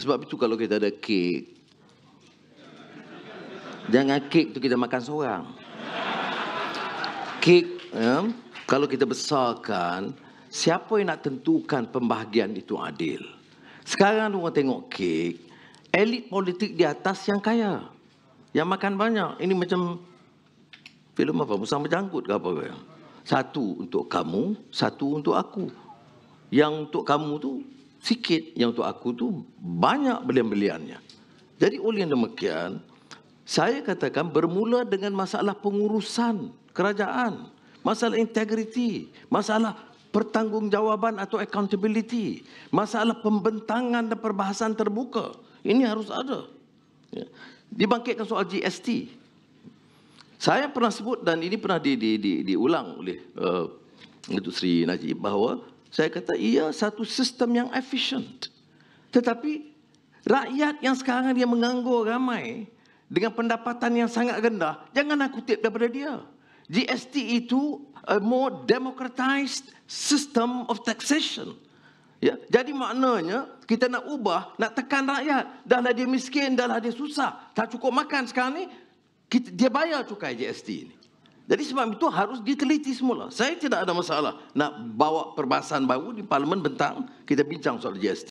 Sebab itu kalau kita ada kek, jangan kek tu kita makan seorang. Kek, kalau kita besarkan, siapa yang nak tentukan pembahagian itu adil? Sekarang orang tengok kek, elit politik di atas yang kaya, yang makan banyak. Ini macam filem apa? Musang Berjanggut ke apa? Satu untuk kamu, satu untuk aku. Yang untuk kamu tu sikit, yang untuk aku tu banyak belian-beliannya. Jadi oleh demikian, saya katakan bermula dengan masalah pengurusan kerajaan, masalah integriti, masalah pertanggungjawaban atau accountability, masalah pembentangan dan perbahasan terbuka. Ini harus ada. Dibangkitkan soal GST. Saya pernah sebut dan ini pernah diulang oleh Datuk Seri Najib bahawa saya kata ia satu sistem yang efisien. Tetapi rakyat yang sekarang dia menganggur ramai dengan pendapatan yang sangat rendah, jangan aku kutip daripada dia. GST itu a more democratized system of taxation. Ya, jadi maknanya kita nak ubah, nak tekan rakyat. Dahlah dia miskin, dahlah dia susah, tak cukup makan sekarang ni, dia bayar cukai GST ini. Jadi sebab itu harus diteliti semula. Saya tidak ada masalah nak bawa perbahasan baru di Parlimen bentang kita bincang soal GST.